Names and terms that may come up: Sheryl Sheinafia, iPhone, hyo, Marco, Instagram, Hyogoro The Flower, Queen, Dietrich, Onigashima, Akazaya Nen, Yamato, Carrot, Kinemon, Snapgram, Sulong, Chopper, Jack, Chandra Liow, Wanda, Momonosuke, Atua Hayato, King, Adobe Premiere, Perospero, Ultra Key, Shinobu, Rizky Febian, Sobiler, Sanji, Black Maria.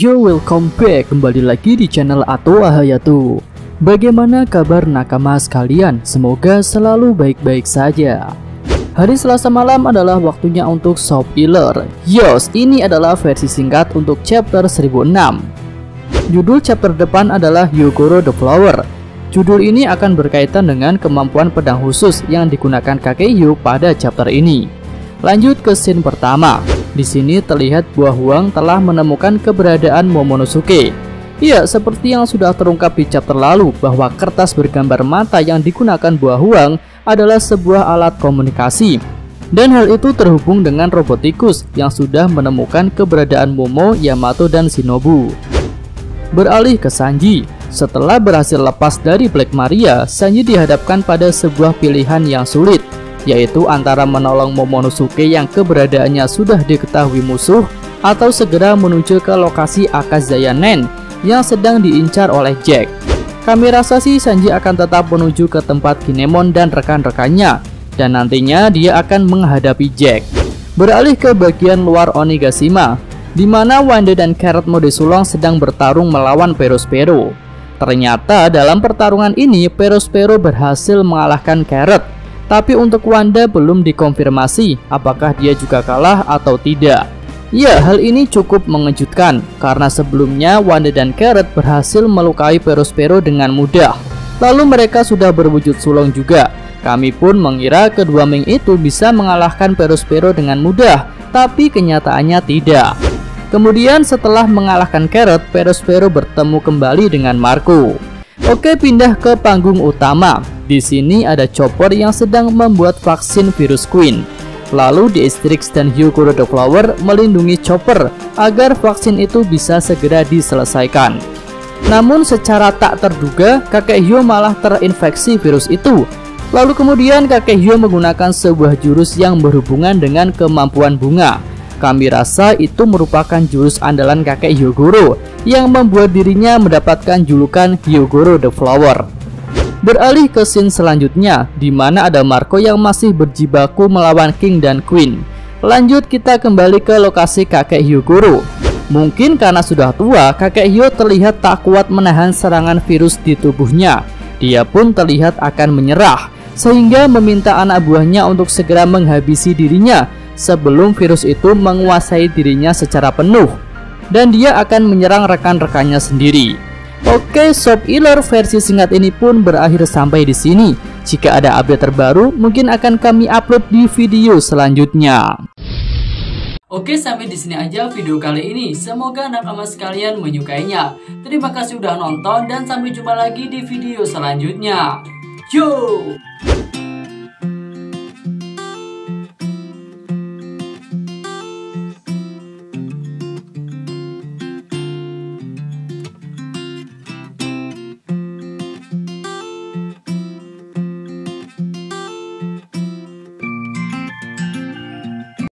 Yo, welcome back, kembali lagi di channel Atua Hayato. Bagaimana kabar nakama sekalian? Semoga selalu baik-baik saja. Hari Selasa malam adalah waktunya untuk Sobiler. Yos, ini adalah versi singkat untuk chapter 1006. Judul chapter depan adalah Hyogoro The Flower. Judul ini akan berkaitan dengan kemampuan pedang khusus yang digunakan kakek Hyo pada chapter ini. Lanjut ke scene pertama. Di sini terlihat buah Huang telah menemukan keberadaan Momonosuke. Iya, seperti yang sudah terungkap di chapter lalu bahwa kertas bergambar mata yang digunakan buah Huang adalah sebuah alat komunikasi. Dan hal itu terhubung dengan robotikus yang sudah menemukan keberadaan Momo, Yamato, dan Shinobu. Beralih ke Sanji. Setelah berhasil lepas dari Black Maria, Sanji dihadapkan pada sebuah pilihan yang sulit, yaitu antara menolong Momonosuke yang keberadaannya sudah diketahui musuh atau segera menuju ke lokasi Akazaya Nen yang sedang diincar oleh Jack. Kami rasa sih Sanji akan tetap menuju ke tempat Kinemon dan rekan-rekannya, dan nantinya dia akan menghadapi Jack. Beralih ke bagian luar Onigashima, di mana Wanda dan Carrot mode Sulong sedang bertarung melawan Perospero. Ternyata dalam pertarungan ini Perospero berhasil mengalahkan Carrot. Tapi untuk Wanda belum dikonfirmasi apakah dia juga kalah atau tidak. Ya, hal ini cukup mengejutkan karena sebelumnya Wanda dan Carrot berhasil melukai Perospero dengan mudah. Lalu mereka sudah berwujud sulong juga. Kami pun mengira kedua Ming itu bisa mengalahkan Perospero dengan mudah, tapi kenyataannya tidak. Kemudian setelah mengalahkan Carrot, Perospero bertemu kembali dengan Marco. Oke, pindah ke panggung utama. Di sini ada Chopper yang sedang membuat vaksin virus Queen. Lalu Dietrich dan Hyogoro The Flower melindungi Chopper agar vaksin itu bisa segera diselesaikan. Namun secara tak terduga kakek Hyo malah terinfeksi virus itu. Lalu kemudian kakek Hyo menggunakan sebuah jurus yang berhubungan dengan kemampuan bunga. Kami rasa itu merupakan jurus andalan kakek Hyogoro yang membuat dirinya mendapatkan julukan Hyogoro The Flower. Beralih ke scene selanjutnya, di mana ada Marco yang masih berjibaku melawan King dan Queen. Lanjut kita kembali ke lokasi kakek Hyogoro. Mungkin karena sudah tua, kakek Hyo terlihat tak kuat menahan serangan virus di tubuhnya. Dia pun terlihat akan menyerah, sehingga meminta anak buahnya untuk segera menghabisi dirinya sebelum virus itu menguasai dirinya secara penuh. Dan dia akan menyerang rekan-rekannya sendiri. Oke, Sobiler versi singkat ini pun berakhir sampai di sini. Jika ada update terbaru, mungkin akan kami upload di video selanjutnya. Oke, sampai di sini aja video kali ini. Semoga nakama sekalian menyukainya. Terima kasih sudah nonton dan sampai jumpa lagi di video selanjutnya. Yo!